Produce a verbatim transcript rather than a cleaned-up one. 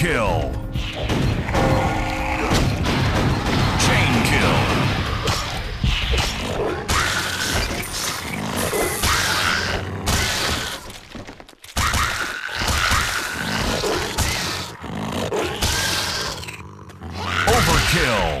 kill. Chain kill. Kill.